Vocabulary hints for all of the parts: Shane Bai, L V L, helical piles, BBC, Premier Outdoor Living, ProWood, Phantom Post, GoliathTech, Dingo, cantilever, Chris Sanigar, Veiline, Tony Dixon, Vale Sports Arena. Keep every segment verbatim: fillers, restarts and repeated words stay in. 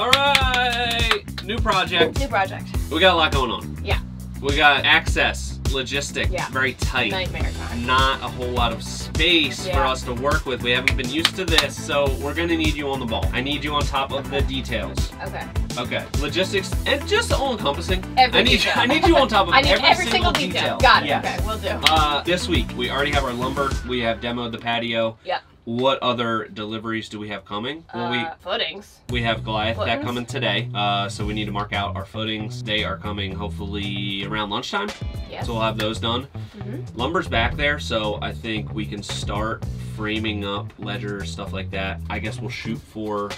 All right, new project. New project. We got a lot going on. Yeah. We got access, logistics, yeah. very tight. Nightmare time. Not a whole lot of space yeah. for us to work with. We haven't been used to this, so we're gonna need you on the ball. I need you on top of okay. the details. Okay. Okay. Logistics and just all-encompassing. Every I need detail. I need you on top of I need every, every single, single detail. detail. Got it. Yes. Okay, we'll do. Uh, this week we already have our lumber. We have demoed the patio. Yep. What other deliveries do we have coming? Well, uh, we, footings. We have GoliathTech coming today, uh, so we need to mark out our footings. They are coming hopefully around lunchtime, yes. so we'll have those done. Mm-hmm. Lumber's back there, so I think we can start framing up ledgers, stuff like that. I guess we'll shoot for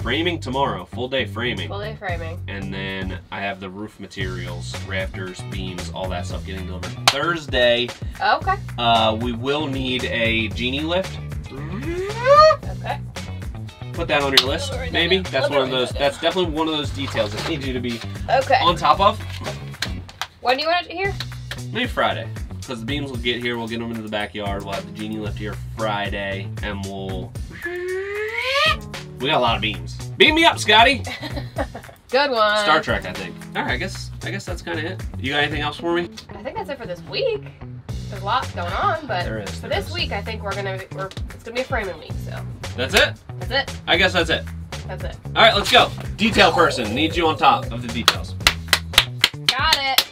framing tomorrow, full day framing. Full day framing. And then I have the roof materials, rafters, beams, all that stuff getting delivered Thursday. Oh, okay. Uh, we will need a genie lift. Okay. Put that on your list, right maybe. Down. That's we'll one of those. Down. That's definitely one of those details I need you to be okay. on top of. When do you want it here? Maybe Friday, because the beams will get here. We'll get them into the backyard. We'll have the genie lift here Friday, and we'll. We got a lot of beams. Beam me up, Scotty. Good one. Star Trek, I think. All right, I guess. I guess that's kind of it. You got anything else for me? I think that's it for this week. There's lots going on, but there is, there for this is. week, I think we're gonna we're it's gonna be a framing week. So that's it. That's it. I guess that's it. That's it. All right, let's go. Detail person needs you on top of the details. Got it.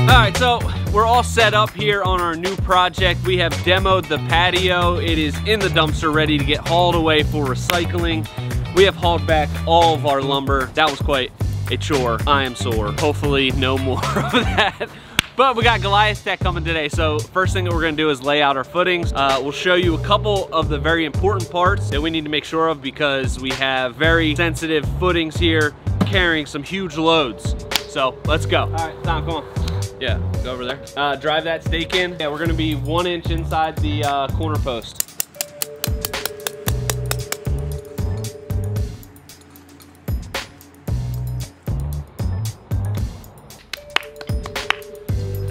All right, so we're all set up here on our new project. We have demoed the patio. It is in the dumpster, ready to get hauled away for recycling. We have hauled back all of our lumber. That was quite a chore. I am sore. Hopefully no more of that. But we got GoliathTech coming today. So first thing that we're gonna do is lay out our footings. Uh, we'll show you a couple of the very important parts that we need to make sure of because we have very sensitive footings here carrying some huge loads. So let's go. All right, Tom, come on. Yeah, go over there. Uh, drive that stake in. Yeah, we're gonna be one inch inside the uh, corner post.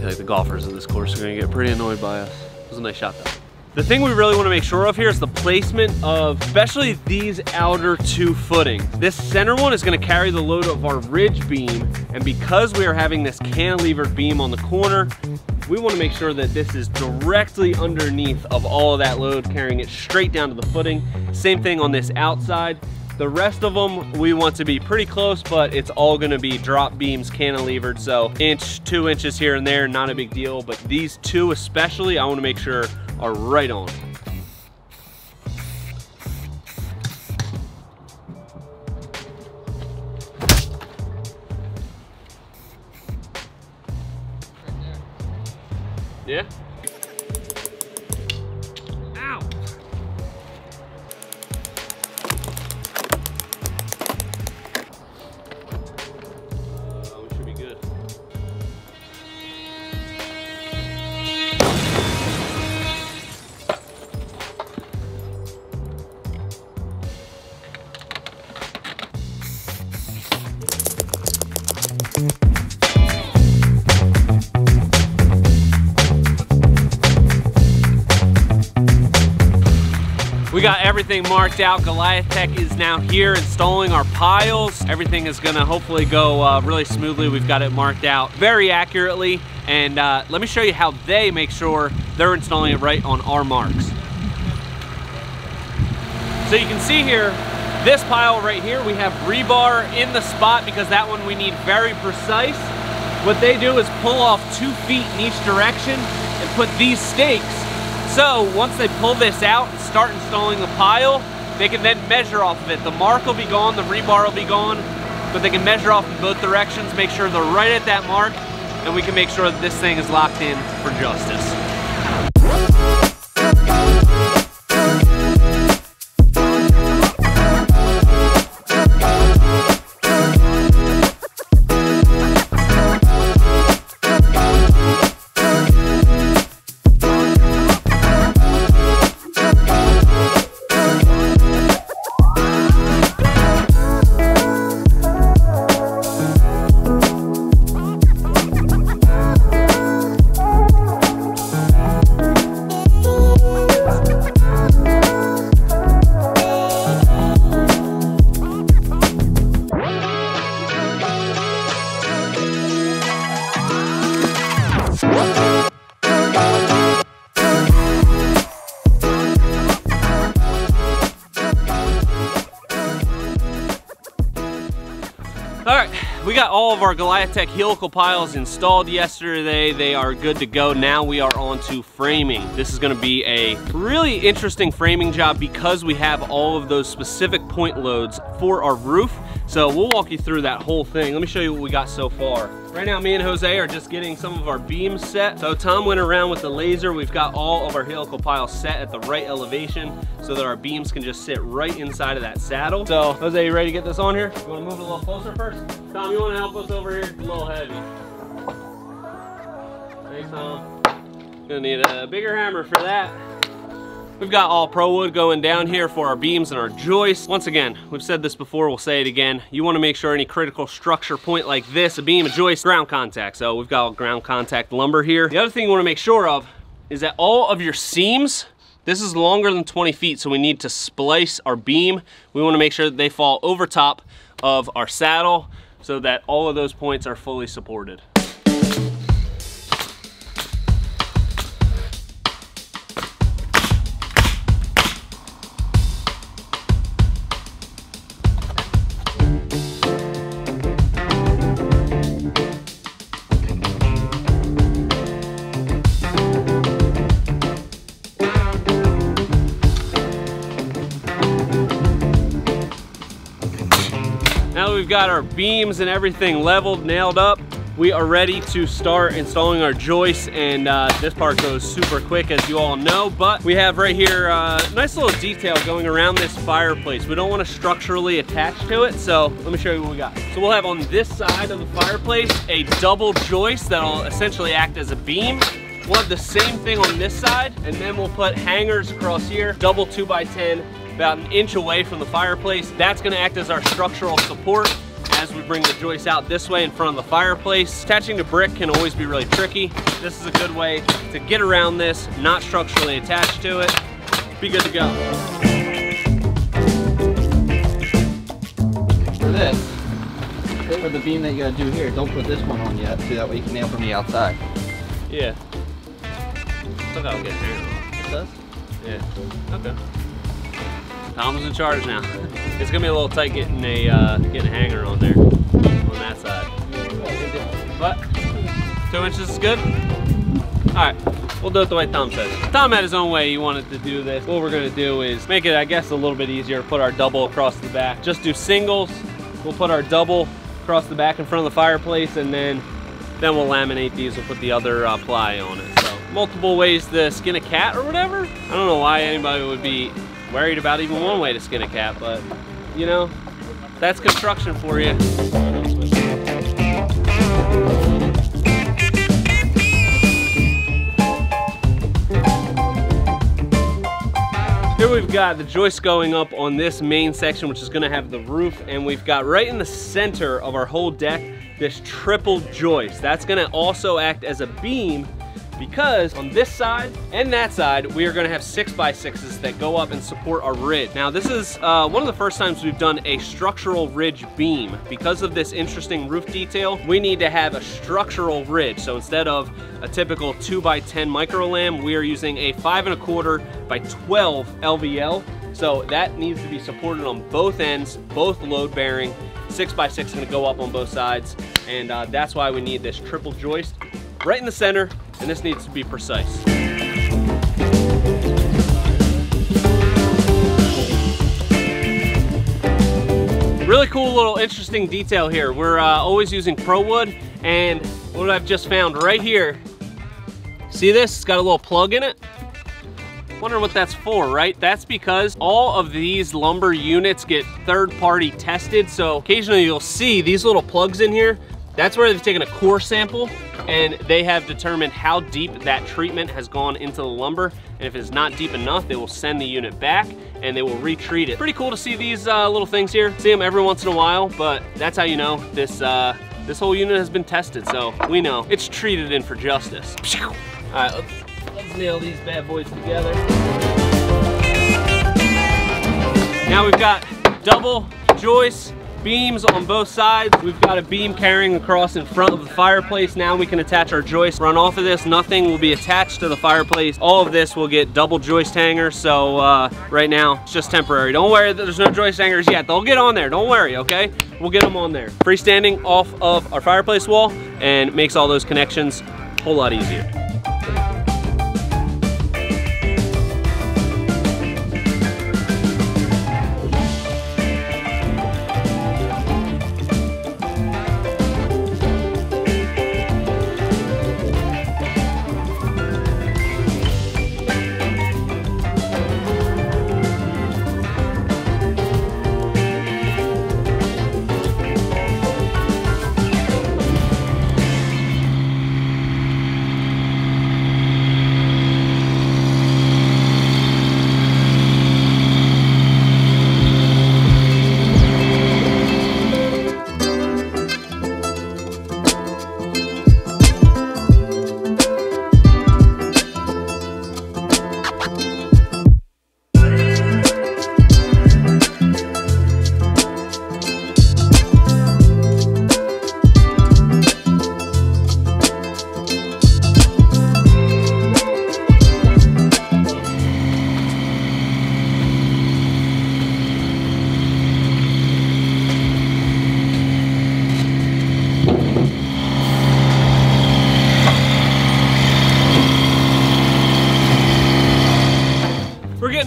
Like the golfers of this course are gonna get pretty annoyed by us. It was a nice shot though. The thing we really wanna make sure of here is the placement of especially these outer two footings. This center one is gonna carry the load of our ridge beam, and because we are having this cantilevered beam on the corner, we wanna make sure that this is directly underneath of all of that load, carrying it straight down to the footing. Same thing on this outside. The rest of them, we want to be pretty close, but it's all gonna be drop beams, cantilevered, so inch, two inches here and there, not a big deal, but these two especially, I wanna make sure are right on. Yeah? We got everything marked out. GoliathTech is now here installing our piles. Everything is gonna hopefully go uh, really smoothly. We've got it marked out very accurately. And uh, let me show you how they make sure they're installing it right on our marks. So you can see here, this pile right here, we have rebar in the spot because that one we need very precise. What they do is pull off two feet in each direction and put these stakes. So once they pull this out and start installing the pile, they can then measure off of it. The mark will be gone, the rebar will be gone, but they can measure off in both directions, make sure they're right at that mark, and we can make sure that this thing is locked in for justice. We got all of our GoliathTech helical piles installed yesterday. They are good to go. Now we are on to framing. This is gonna be a really interesting framing job because we have all of those specific point loads for our roof. So we'll walk you through that whole thing. Let me show you what we got so far. Right now, me and Jose are just getting some of our beams set. So Tom went around with the laser. We've got all of our helical piles set at the right elevation so that our beams can just sit right inside of that saddle. So Jose, you ready to get this on here? You wanna move it a little closer first? Tom, you wanna help us over here? It's a little heavy. Thanks, Tom. Gonna need a bigger hammer for that. We've got all ProWood going down here for our beams and our joists. Once again, we've said this before, we'll say it again. You wanna make sure any critical structure point like this, a beam, a joist, ground contact. So we've got all ground contact lumber here. The other thing you wanna make sure of is that all of your seams, this is longer than twenty feet, so we need to splice our beam. We wanna make sure that they fall over top of our saddle so that all of those points are fully supported. We've got our beams and everything leveled, nailed up. We are ready to start installing our joists, and uh, this part goes super quick, as you all know, but we have right here a uh, nice little detail going around this fireplace. We don't want to structurally attach to it, so let me show you what we got. So we'll have on this side of the fireplace a double joist that'll essentially act as a beam. We'll have the same thing on this side, and then we'll put hangers across here, double two by ten, about an inch away from the fireplace. That's gonna act as our structural support as we bring the joists out this way in front of the fireplace. Attaching to brick can always be really tricky. This is a good way to get around this, not structurally attached to it. Be good to go. For this, for the beam that you gotta do here, don't put this one on yet, so that way you can nail from the outside. Yeah. Look how it gets here. It does? Yeah. Okay. Tom's in charge now. It's gonna be a little tight getting a uh, getting a hanger on there on that side. But two inches is good. All right, we'll do it the way Tom says. Tom had his own way he wanted to do this. What we're gonna do is make it, I guess, a little bit easier. Put our double across the back. Just do singles. We'll put our double across the back in front of the fireplace, and then then we'll laminate these. We'll put the other uh, ply on it. So multiple ways to skin a cat or whatever. I don't know why anybody would be worried about even one way to skin a cat, but you know, that's construction for you. Here we've got the joists going up on this main section, which is gonna have the roof, and we've got right in the center of our whole deck, this triple joist. That's gonna also act as a beam, because on this side and that side, we are gonna have six by sixes that go up and support our ridge. Now this is uh, one of the first times we've done a structural ridge beam. Because of this interesting roof detail, we need to have a structural ridge. So instead of a typical two by ten micro lamb, we are using a five and a quarter by twelve L V L. So that needs to be supported on both ends, both load bearing. Six by six is gonna go up on both sides. And uh, that's why we need this triple joist right in the center, and this needs to be precise. Really cool little interesting detail here. We're uh, always using ProWood, and what I've just found right here, see this? It's got a little plug in it. Wondering what that's for, right? That's because all of these lumber units get third-party tested, so occasionally you'll see these little plugs in here. That's where they've taken a core sample, and they have determined how deep that treatment has gone into the lumber. And if it's not deep enough, they will send the unit back and they will retreat it. Pretty cool to see these uh, little things here. See them every once in a while, but that's how you know this, uh, this whole unit has been tested. So we know it's treated in for justice. All right, let's, let's nail these bad boys together. Now we've got double joists, beams on both sides. We've got a beam carrying across in front of the fireplace. Now we can attach our joists. Run off of this, nothing will be attached to the fireplace. All of this will get double joist hangers, so uh, right now it's just temporary. Don't worry that there's no joist hangers yet. They'll get on there, don't worry, okay? we'll get them on there. Freestanding off of our fireplace wall, and makes all those connections a whole lot easier.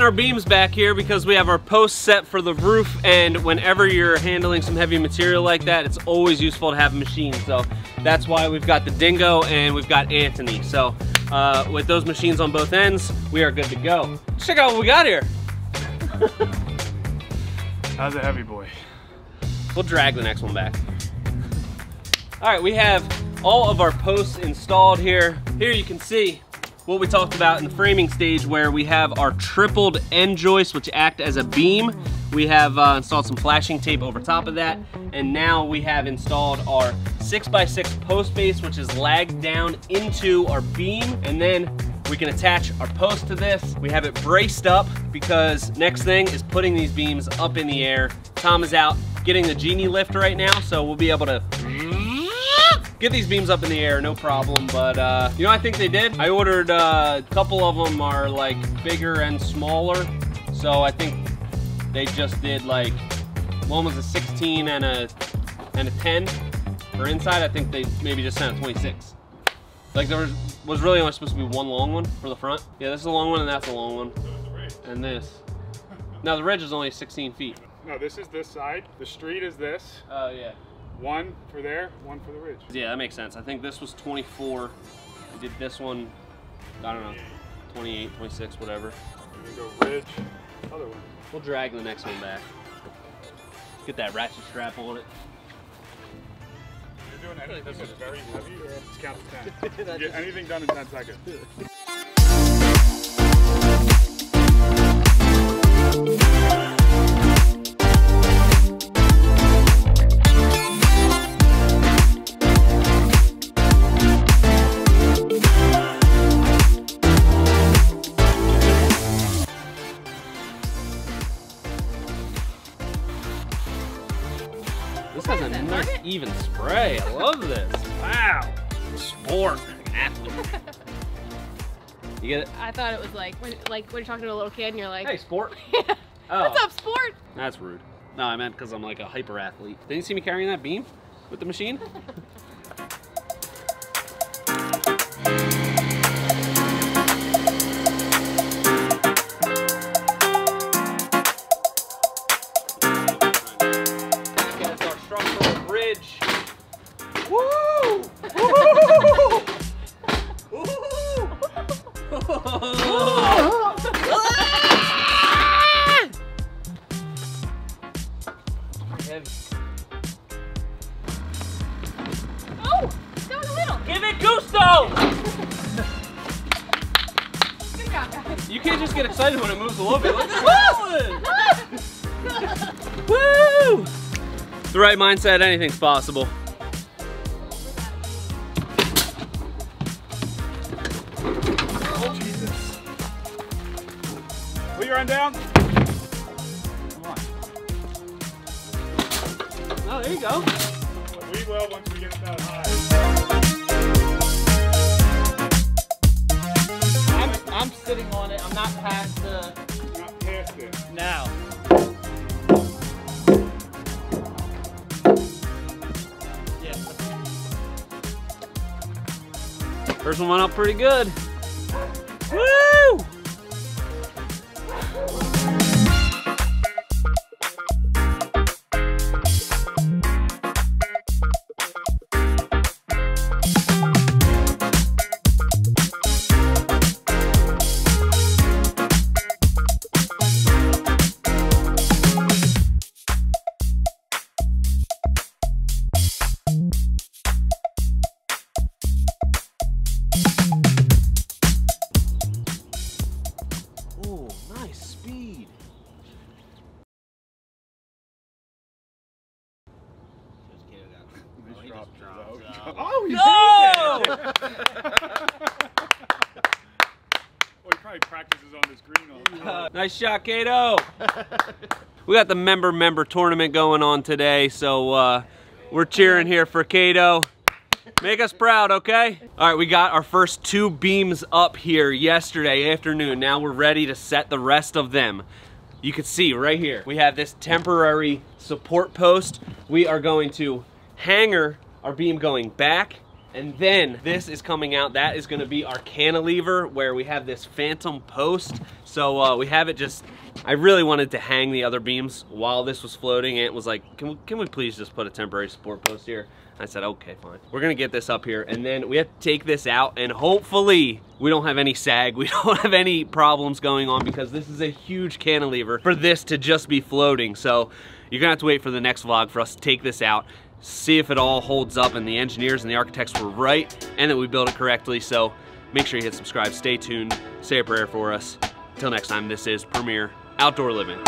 Our beams back here because we have our posts set for the roof, and whenever you're handling some heavy material like that, it's always useful to have a machine. So that's why we've got the Dingo and we've got Anthony. So uh, with those machines on both ends, we are good to go. Check out what we got here. How's a heavy boy? We'll drag the next one back. All right, we have all of our posts installed here. Here you can see what we talked about in the framing stage, where we have our tripled end joists which act as a beam. We have uh, installed some flashing tape over top of that, and now we have installed our six by six post base, which is lagged down into our beam, and then we can attach our post to this. We have it braced up because next thing is putting these beams up in the air. Tom is out getting the genie lift right now, so we'll be able to get these beams up in the air, no problem. But uh, you know, I think they did. I ordered uh, a couple of them are like bigger and smaller. So I think they just did like, one was a sixteen and a and a ten for inside. I think they maybe just sent a twenty-six. Like there was, was really only supposed to be one long one for the front. Yeah, this is a long one and that's a long one. And this. Now the ridge is only sixteen feet. No, this is this side. The street is this. Oh uh, yeah. One for there, one for the ridge. Yeah, that makes sense. I think this was twenty-four. We did this one, I don't know, twenty-eight, twenty-six, whatever. We're gonna go ridge, other one. We'll drag the next one back. Get that ratchet strap on it. If you're doing anything that's very heavy, just count to ten. You get anything done in ten seconds. This has a nice even spray. I love this. Wow. Sport. You get it? I thought it was like when, like when you're talking to a little kid and you're like, hey, sport. Yeah. Oh. What's up, sport? That's rude. No, I meant because I'm like a hyper athlete. Didn't you see me carrying that beam with the machine? You can't just get excited when it moves a little bit. Look at this one! Woo! The right mindset, anything's possible. Oh, Jesus. Will you run down? Come on. Oh, there you go. We will once we get that high. I'm sitting on it. I'm not past the. You're not past it. Now. First one went up pretty good. Woo! Oh, he no! It. Well, he probably practices on this green all the time. Nice shot, Kato. We got the member member tournament going on today, so uh, we're cheering here for Kato. Make us proud, okay? All right, we got our first two beams up here yesterday afternoon. Now we're ready to set the rest of them. You can see right here, we have this temporary support post. We are going to hanger our beam going back, and then this is coming out. That is gonna be our cantilever where we have this phantom post. So uh, we have it just, I really wanted to hang the other beams while this was floating, and it was like, can we, can we please just put a temporary support post here? I said, okay, fine. We're gonna get this up here, and then we have to take this out, and hopefully we don't have any sag, we don't have any problems going on, because this is a huge cantilever for this to just be floating. So you're gonna have to wait for the next vlog for us to take this out, see if it all holds up and the engineers and the architects were right and that we built it correctly. So make sure you hit subscribe, stay tuned, say a prayer for us. Until next time, this is Premier Outdoor Living.